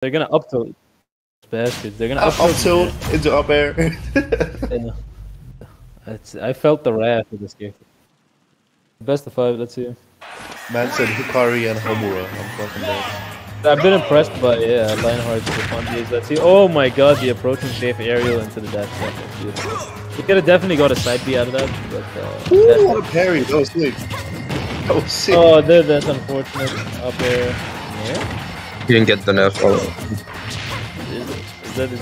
They're gonna up tilt. Bastards. They're gonna up tilt into up air. Yeah. It's, I felt the wrath of this game. Best of 5, let's see. Man said Hikari and Homura. I'm fucking bad. I've been impressed by, yeah, Lionheart's response. Let's see. Oh my god, the approaching safe aerial into the dash. He could have definitely got a side B out of that, but... ooh, what a parry! That was sick. That was sick. Oh, dude, that's unfortunate. Up air. Yeah? He didn't get the nerf. Oh. Is that his...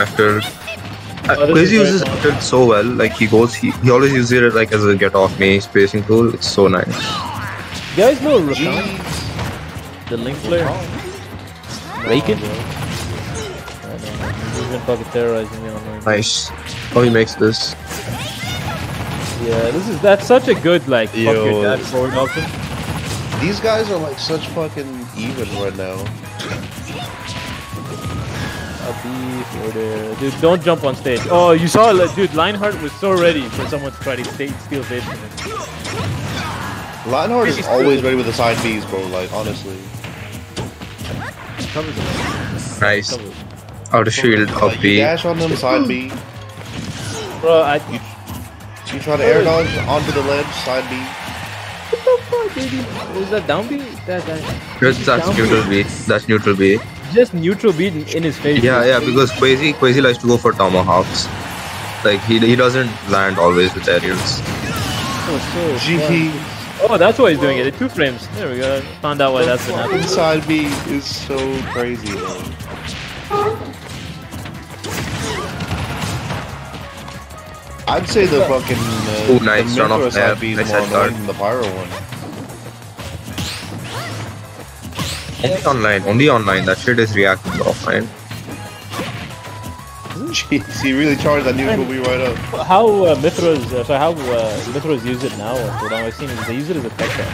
After... Kwazy uses it so well, like he goes, he always uses it like as a get off me spacing tool, it's so nice. You guys know Ratham? The Link player? Raken? He's been fucking terrorizing me online. Nice. How he makes this. Yeah, this is, that's such a good like, fuck your dad forward option. These guys are like such fucking even right now. Dude, don't jump on stage. Oh, you saw, dude, Lionheart was so ready for someone to try to steal stage from him. Lionheart is always ready with the side Bs, bro, like, honestly. Nice. Out of shield, up B. You dash on them, side B. Bro, you try to air dodge onto the ledge, side B. What the fuck, baby? Was that down B? That's neutral B. That's neutral B. Just neutral beat in his face. Yeah, yeah, because Kwazy likes to go for tomahawks. Like he doesn't land always with aerials. Oh, so oh, that's why he's doing it. In 2 frames. There we go. Found out why that's been happening. Inside B is so crazy, man. I'd say the fucking ooh, nice run off side B is more annoying than the Pyra one. Only online, that shit is reacting offline. Jeez, he really charged that neutral B right up. How Mythra's use it now, what I've seen is they use it as a tech shot.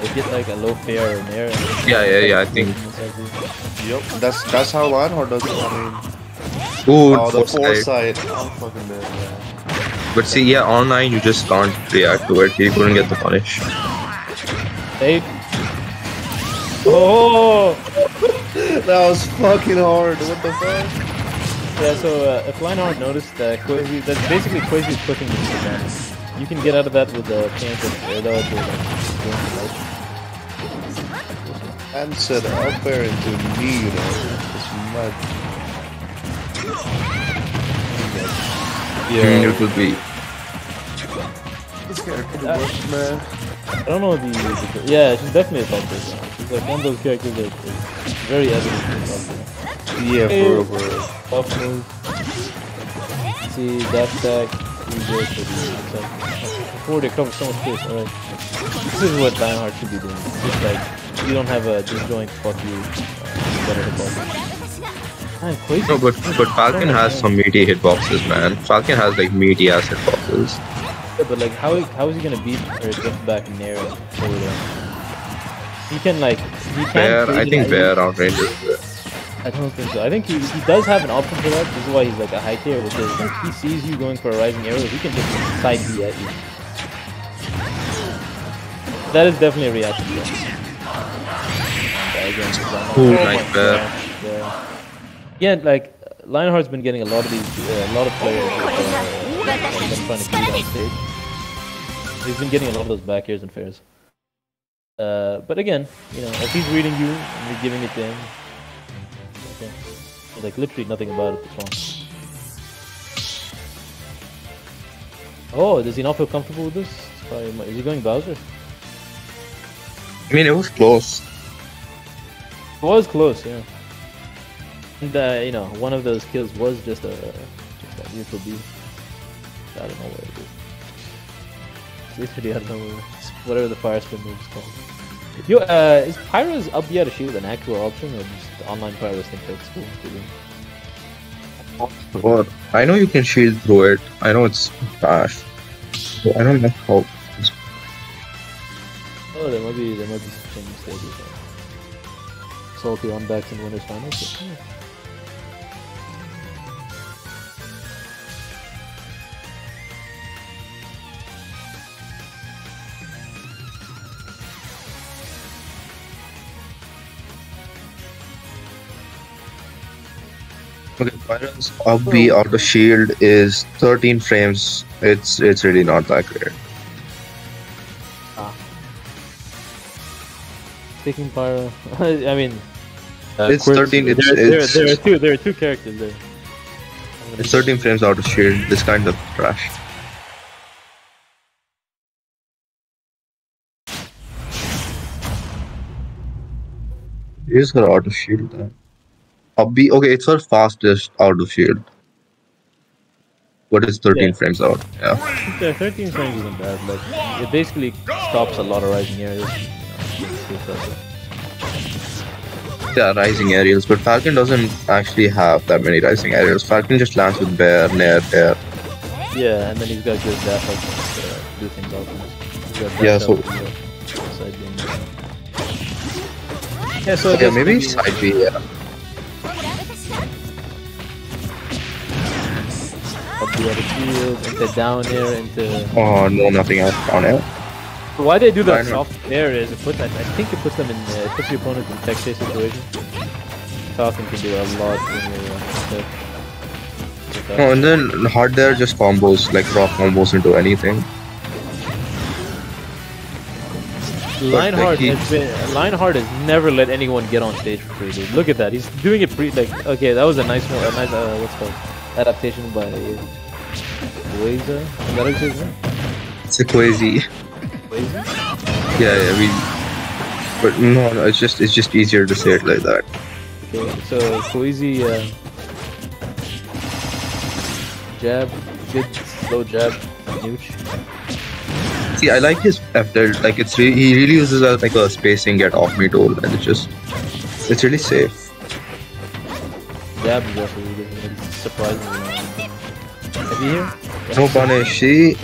They get like a low fair in there. Yeah, I think. Yep, that's how Lionheart does it, I mean. Ooh, oh, the foresight. Oh, fucking bad, yeah. But see, yeah, online you just can't react to it, you couldn't get the punish. Hey. Oh, that was fucking hard. What the fuck? Yeah, so if Lionheart noticed that Kwazy, that's basically Kwazy's cooking the defense. You can get out of that with the chance of air dodge. And said up air into me, you know. It's mad. Yeah, it would be. This guy could work, man. I don't know the yeah, she's definitely a top person. She's like one of those characters that is very evident to be a top player. Yeah, for real. Buff move. See, dash attack. Before they cover so much space, alright. This is what Lionheart should be doing. It's just like, you don't have a disjoint, fuck you. Better hitbox. Man, Kwazy. No, but Falcon has some meaty hitboxes, man. Falcon has like meaty ass hitboxes. But like, how is he gonna beat or drift back near it? He can like, he can. Bear, I think Bear outranges it. I don't think so. I think he does have an option for that. This is why he's like a high tier, which is like, he sees you going for a rising arrow, he can just side B at you. That is definitely a reaction. Cool, nice Bear. Yeah, like Lionheart's been getting a lot of these, a lot of players. Trying to beat on stage. He's been getting a lot of those back airs and fairs. But again, you know, if he's reading you and you're giving it to him, okay. There's like literally nothing about it that's wrong. Oh, does he not feel comfortable with this? Is he going Bowser? I mean, it was close. It was close, yeah. And, you know, one of those kills was just a neutral B. I don't know what it is. Literally, I don't know whatever the fire spin move is called. Yo, is Pyra's up B out of shield an actual option or just online Pyra's think that's cool? God, I know you can shield through it. I know it's dash. So I don't know how. Oh, there might be some changes there. Salty on backs in winners finals. But, yeah. Okay, Pyra's Obby auto shield is 13 frames. It's really not that great. Taking Pyra. I mean, it's Quercs. 13. There are two characters there. It's 13 frames out of shield. This kind of trash. Here's her out of shield then. Obby, okay, it's her fastest out of shield. But it's 13 frames out. Yeah. 13 frames isn't bad, but it basically stops a lot of rising areas. Yeah, rising aerials, but Falcon doesn't actually have that many rising aerials. Falcon just lands with bear, nair, air. Yeah, and then he's got good dash up to do things out. Yeah, so... side beam, yeah, so yeah, maybe side B, yeah. Up the other field, into down air, into... Oh no, nothing else down air. So why they do that soft air is it puts, I think it puts them in, it puts your opponent in tech chase situation. Falcon can do a lot when you're oh, and then hard air just combos, like raw combos into anything. Lionheart has been, Lionheart has never let anyone get on stage for free, dude. Look at that, he's doing it free, like, okay, that was a nice one, a nice, what's called, adaptation by Kwazy, is that his name? It's a Kwazy. Yeah, but no, it's just easier to say it like that. Okay, so Kwazy, jab, good slow jab, huge. See, I like his after, like it's he really uses like a spacing get off me tool, and it's really safe. Jab is also really good. It's surprising. Have you here? Yeah. No punish. She.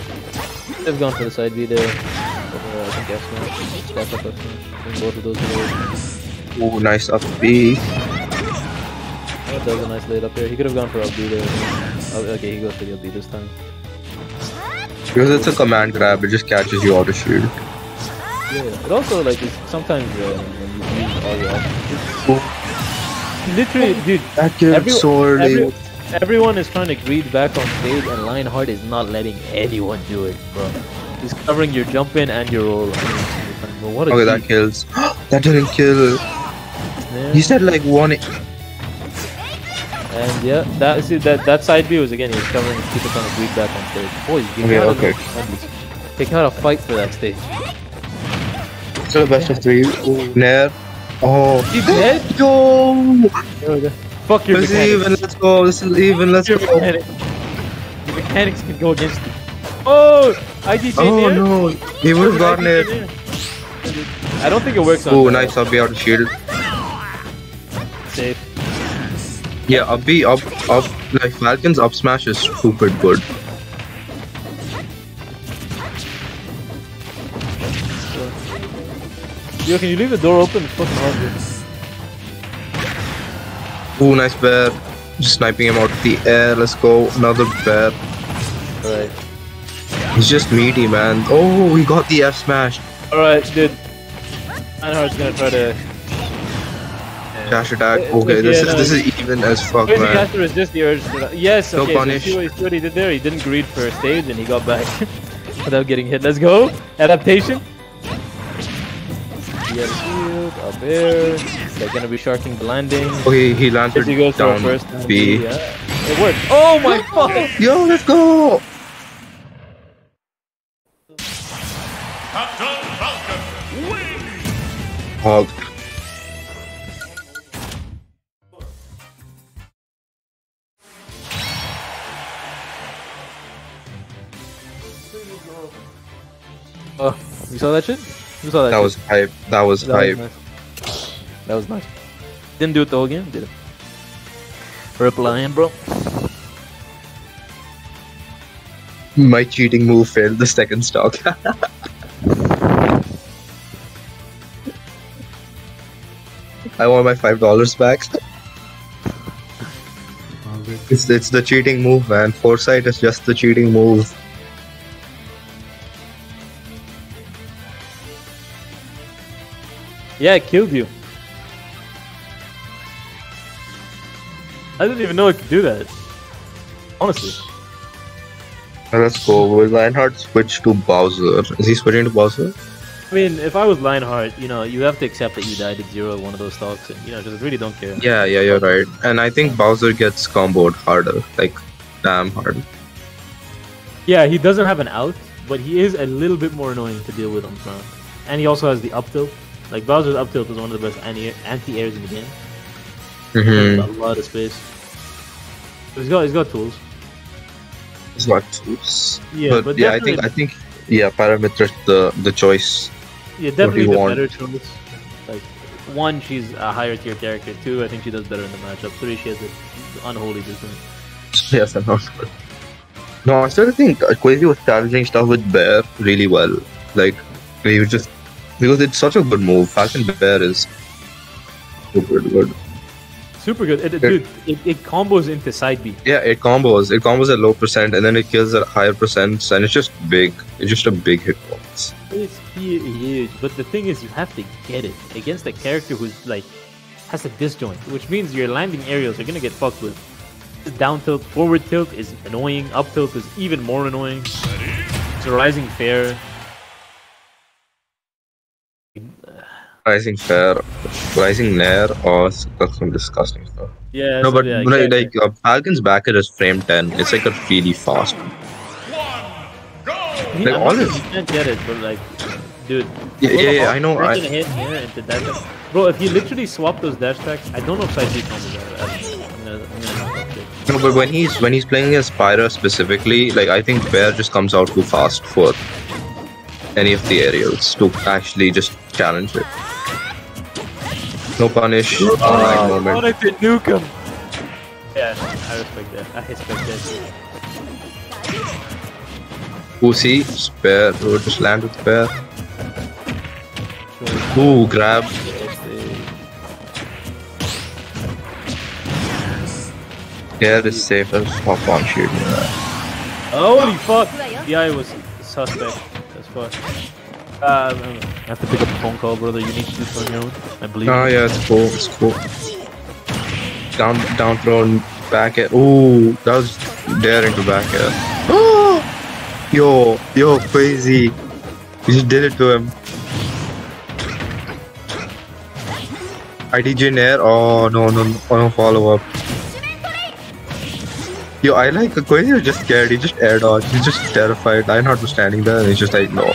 I've gone for the side B there. Oh, nice up B. That was a nice lead up there. He could have gone for up B there. Okay, he goes for the up B this time. Because it's a command grab, it just catches you out of shield. Yeah, it also, like, it's sometimes when you use all your options. Literally, dude, that gets so early. Everyone is trying to greed back on stage, and Lionheart is not letting anyone do it, bro. He's covering your jump in and your roll. Well, what a okay, that kills. That didn't kill. Yeah. He said like one. And yeah, that see that side B was again. He was covering people trying to breathe back on stage. Boy, they kind of fight for that stage. So the best of three. Ooh. Nair. Oh. He's dead. Yo. There we go. Fuck your mechanics. Even. Let's go. This is even. Let's go. The mechanics can go against you. Oh. IDJ oh near? No, he would have gotten it. Near. I don't think it works on oh, nice up B out of shield. Safe. Yeah, up B, up, like Falcon's up smash is super good. Yo, can you leave the door open? It's fucking hard. Oh, nice bear. Just sniping him out of the air. Let's go, another bear. Alright. He's just meaty, man. Oh, we got the F smash. Alright, dude. Lionheart's gonna try to... dash attack. Okay, this is even as fuck, man. He has to resist the urge. Yes, okay, no punish. So see what he did there? He didn't greed for a stage and he got back without getting hit. Let's go. Adaptation. He has shield, up air. They're gonna be sharking the landing. Okay, he lands it down first B. Yeah. It worked. Oh my fuck! Yo, let's go! Hog. Oh, you saw that shit? You saw that? That shit was hype. That was hype. Nice. That was nice. Didn't do it the whole game, did it? Rip Lion, bro. My cheating move failed the second stock. I want my $5 back. It's the cheating move, man. Foresight is just the cheating move. Yeah, it killed you. I didn't even know it could do that. Honestly. Oh, that's cool. Will Lionheart switch to Bowser? Is he switching to Bowser? I mean, if I was Lionheart, you know, you have to accept that you died at 0 at one of those stocks, and, you know, just really don't care. Yeah, yeah, you're right. And I think Bowser gets comboed harder, like, damn hard. Yeah, he doesn't have an out, but he is a little bit more annoying to deal with on front. And he also has the up tilt. Like, Bowser's up tilt is one of the best anti-airs in the game. Mm-hmm. He's got a lot of space. He's got tools. He's got tools. Yeah, but yeah, I think yeah, Pyra Mythra's the choice. Yeah, definitely the better choice. Like, 1, she's a higher tier character. 2, I think she does better in the matchup. 3, she has an unholy system. Yes, I'm not sure. No, I still think Kwazy was challenging stuff with Bear really well. Like, he was just... Because it's such a good move. Falcon Bear is... super good. Super good. It combos into side B. Yeah, it combos. It combos at low percent and then it kills at higher percents, and it's just big. It's just a big hitbox. It's huge. But the thing is, you have to get it against a character who's like has a disjoint, which means your landing aerials are gonna get fucked with. Down tilt, forward tilt is annoying. Up tilt is even more annoying. It's a rising fair. Rising fair, rising nair, or some disgusting stuff. Yeah. No, but yeah, like Falcon's backer is frame 10. It's like a really fast. Like all this. You can't get it, but like, dude. Yeah, I know. Bro, if you literally swap those dash attacks, I don't know if side B combos. No, but when he's playing as Pyra specifically, like I think Bear just comes out too fast for any of the aerials to actually just challenge it. No punish. Oh, I wanted to nuke him. Yeah, I respect that. I respect that. Ooh, see? Spare. We'll just land with Spare. Ooh, grab. Yeah, this is safe. Let's hop on shoot. Holy fuck! Yeah, I was suspect as fuck. I have to pick up a phone call, brother. You need to do something else, I believe. Oh yeah, it's cool. It's cool. Down throw and back air. Ooh, that was daring to back air. Oh, yo, Kwazy. You just did it to him. ITJ nair. Oh no follow up. Yo, I like Kwazy was just scared. He just air dodged. He's just terrified. Lionheart was standing there, and he's just like no.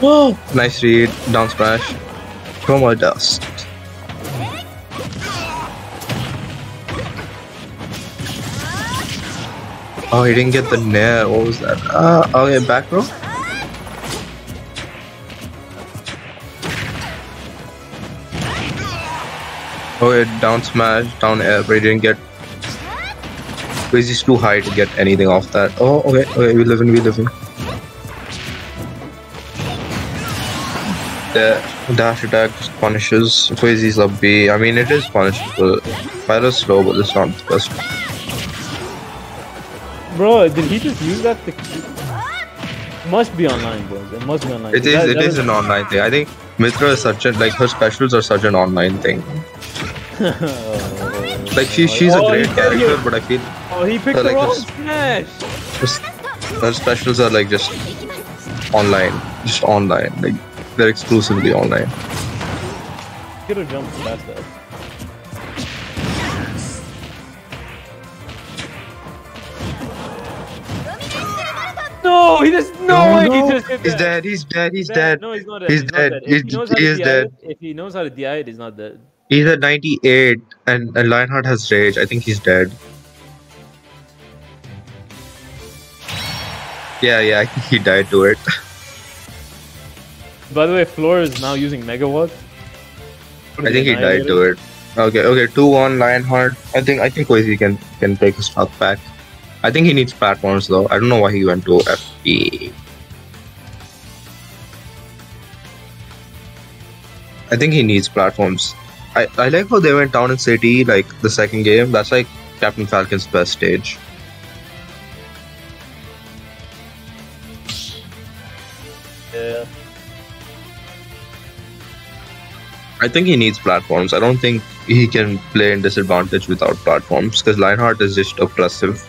Whoa! Nice read, down smash. Throw more dust. Oh, he didn't get the nair. What was that? Okay, back row. Okay, down smash, down air, but he didn't get. He's too high to get anything off that. Oh, okay, we live in. Dash attack punishes. Kwazy's up B. I mean, it is punishable. Pyra's slow, but it's not the best. Bro, did he just use that? Must be online, bro. It must be online. It is an online thing. I think Mythra is such a her specials are such an online thing. Like she's a great character, but I feel. Oh, he picked the wrong smash. Her specials are like just online. Like, they're exclusively online. Could have jumped past that. No, he just no. He just hit that. He's dead. No, he's not dead. He's dead. If he knows how to DI it, he's not dead. He's at 98, and Lionheart has rage. I think he's dead. Yeah, I think he died to it. By the way, Floor is now using Megawatt. I think he died to it. Okay, 2-1 Lionheart. I think Kwazy can take his stock back. I think he needs platforms though. I don't know why he went to FP. I think he needs platforms. I like how they went down in City like the second game. That's like Captain Falcon's best stage. Yeah. I think he needs platforms. I don't think he can play in disadvantage without platforms, because Lionheart is just oppressive.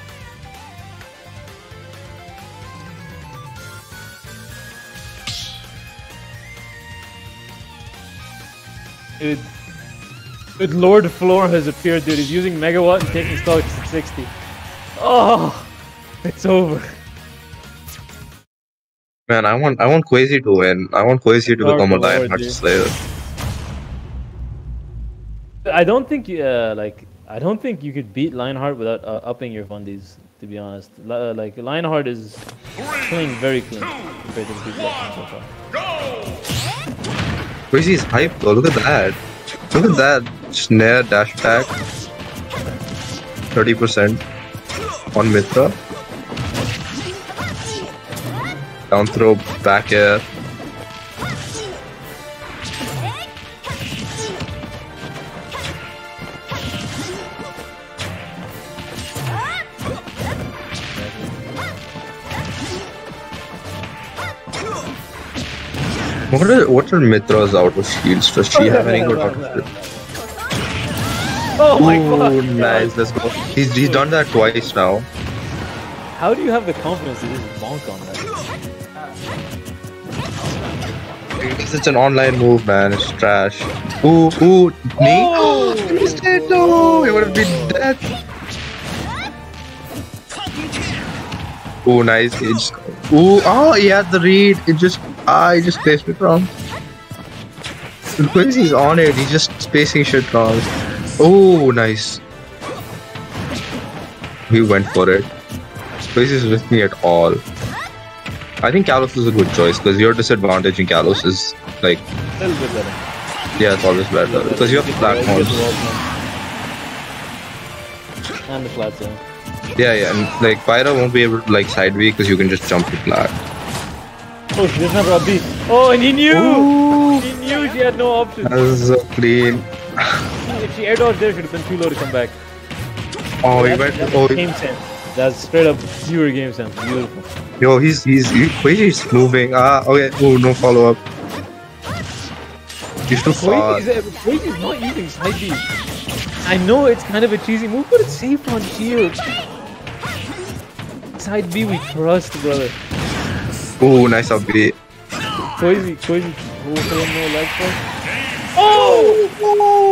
Dude, Lord Floor has appeared, dude. He's using Megawatt and taking stock to 60. Oh, it's over. Man, I want Kwazy to win. I want Kwazy to become a Lionheart Slayer. I don't think you I don't think you could beat Lionheart without upping your fundies, to be honest. Like Lionheart is playing very clean compared to the people so far. Kwazy is hype though. Look at that. Look at that snare dash attack. 30% on Mythra. Down throw, back air. What are Mythra's out of shields? Does she have any good out of shields? Oh my god! Ooh, nice, let's go. He's done that twice now. How do you have the confidence to just bonk on that? Because it's an online move, man. It's trash. Ooh, knee? Oh, he missed it! No! It would have been death. Ooh, nice. Ooh, oh, he had the read. It just. I just placed it wrong. Because he's on it, he's just spacing shit wrong. Oh, nice. He went for it. Because he's with me at all. I think Kalos is a good choice because your disadvantage in Kalos is like. A little bit better. Yeah, it's always better because you have platforms. And the flat zone. Yeah, and like Pyra won't be able to like side B because you can just jump to flat. Oh, she doesn't have a B. Oh, and he knew! Ooh. He knew she had no option. That was so clean. If she air dodged there, she would have been too low to come back. Oh, he went. Oh, game sense. That's straight up pure game sense. Beautiful. Yo, he's moving. Okay. Oh, no follow up. He's too far. Kwazy's not using side B. I know it's kind of a cheesy move, but it's safe on shield. Side B, we trust, brother. Ooh, nice up B. Kwazy.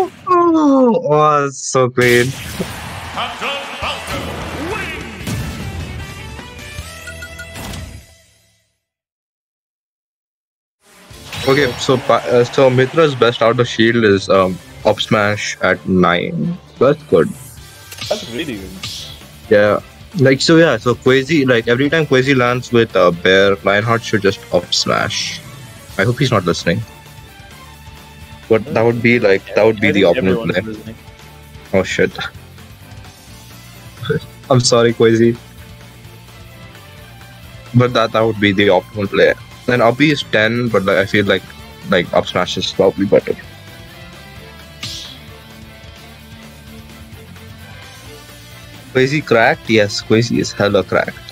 Oh, that's so clean. Captain Falcon wins. Okay, so Mythra's best out of shield is up smash at 9. That's good. That's really good. Yeah. Like, so yeah, so Kwazy, like, every time Kwazy lands with a bear, Lionheart should just up smash. I hope he's not listening. But that would be, like, that would be the opponent play. Oh shit. I'm sorry, Kwazy. But that would be the optimal play. And up B is 10, but like, I feel like up smash is probably better. Kwazy cracked? Yes, Kwazy is hella cracked.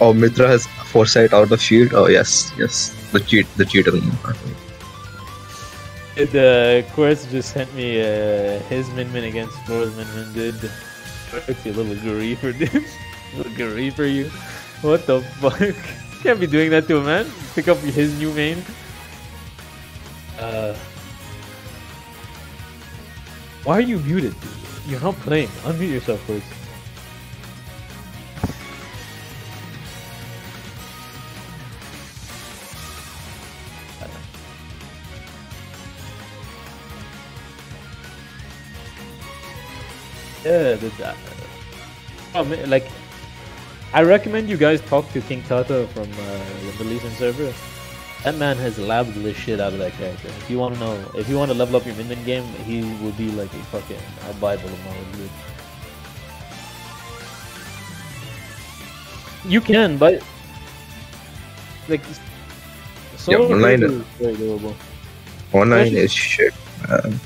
Oh, Mythra has foresight out of shield. Oh, yes. The cheater. The Quercs just sent me his Min-Min against Floor's Min-Min, dude. Quercs, you little griefer, dude. Little griefer, you. What the fuck? Can't be doing that to a man. Pick up his new main. Why are you muted, dude? You're not playing. Unmute yourself, please. Yeah, did that. Like, I recommend you guys talk to King Tata from the Middle Eastern server. That man has labbed the shit out of that character. If you want to know, if you want to level up your Min-Min game, he will be like a fucking Bible of knowledge. You can, but like solo online is very doable. Online is shit, man.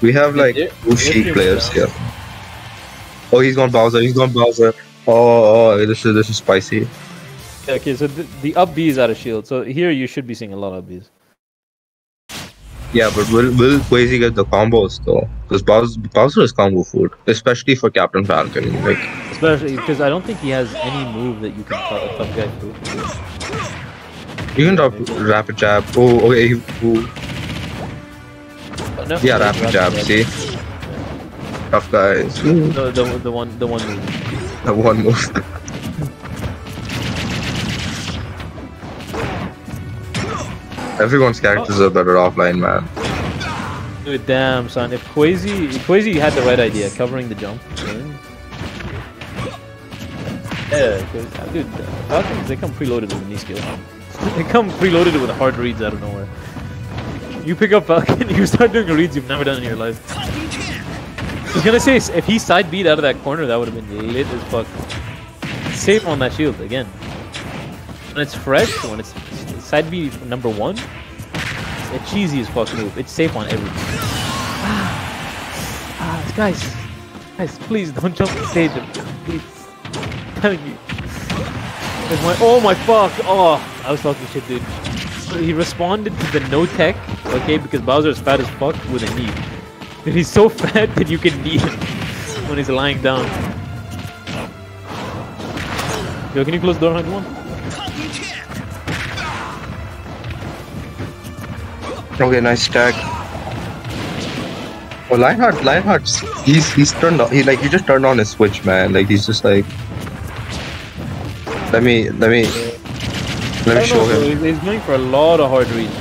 We have like two sheep players here. Oh, he's gone Bowser. Oh, this is spicy. Okay, so the up B is out of shield, so here you should be seeing a lot of B's. Yeah, but will Kwazy get the combos though? Because Bowser is combo food, especially for Captain Falcon. Like, especially because I don't think he has any move that you can tough guy through. You can drop rapid jab. Oh, okay. No, yeah, rapid jab. See, tough guys. No, the one move. The one move. Everyone's characters are better offline, man. Dude, damn, son. If Kwazy had the right idea, covering the jump. Yeah, dude, Falcons, they come preloaded with knee skill. They come preloaded with hard reads out of nowhere. You pick up Falcon, you start doing reads you've never done in your life. I was gonna say, if he side beat out of that corner, that would have been lit as fuck. Safe on that shield, again. When it's fresh, when it's... Side B number one. It's a cheesy as fuck move. It's safe on everything. Guys, please don't jump and save them. Please. I'm telling you. Oh my fuck. Oh, I was talking shit, dude. He responded to the no tech, okay, because Bowser is fat as fuck with a knee. Dude, he's so fat that you can knee him when he's lying down. Yo, can you close the door on one? Okay, nice tag. Oh, Lionheart's he's turned on. He just turned on his switch, man. Like he's just like, let me show him. He's going for a lot of hard reads.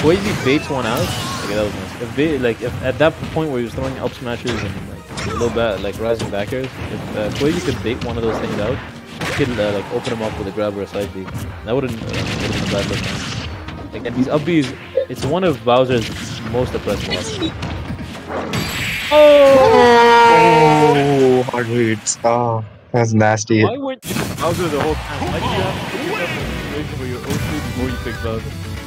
Kwazy baits one out. Okay, that was nice. If at that point where he was throwing up smashes and like rising backers, if Kwazy could bait one of those things out, he could like open him up with a grab or a side beat. That wouldn't been a bad look, man. Like, and these upbees, it's one of Bowser's most oppressive ones. Oh! Hard hits. Oh, that's nasty. Why weren't you Bowser the whole time? Why did you have to pick up the situation where you're okay before you pick Bowser?